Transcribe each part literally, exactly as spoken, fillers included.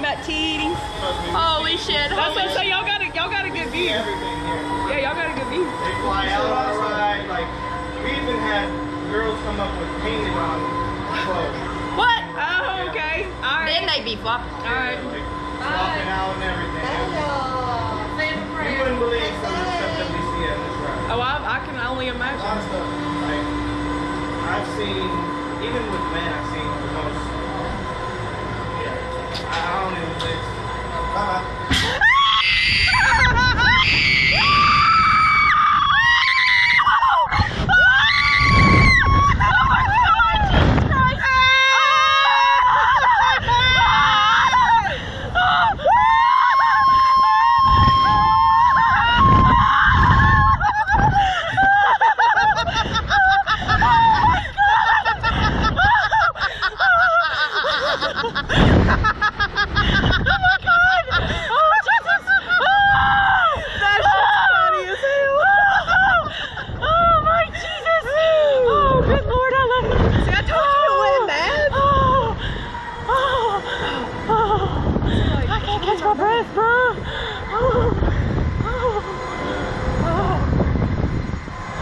talking about T D. Holy shit. That's what I'm saying. Y'all got a, y'all got a good view. Yeah, y'all got a good view. They fly out outside. Like, we even had girls come up with painted on clothes. What? Oh, okay. All right. Then they be flopping. All right. Flopping out and everything. You wouldn't believe some of the stuff that we see at this ride. Oh, I, I can only imagine. A lot of stuff. Like, I've seen, even with men, I've seen the most. Yeah. I don't even think. Bye-bye.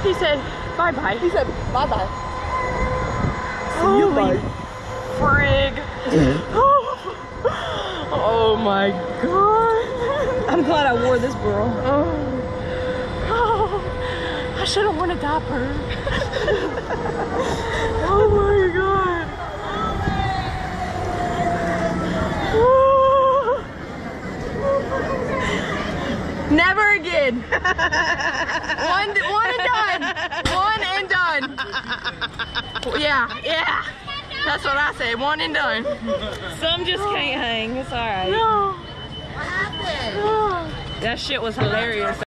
He said, bye-bye. He said, bye-bye. Holy frig. Oh. Oh my god. I'm glad I wore this bra. Oh. Oh. I should have worn a diaper. Oh my god. Oh. Never again. One, one and done. One and done. Yeah, yeah. That's what I say. One and done. Some just can't hang. It's all right. No. What happened? That shit was hilarious.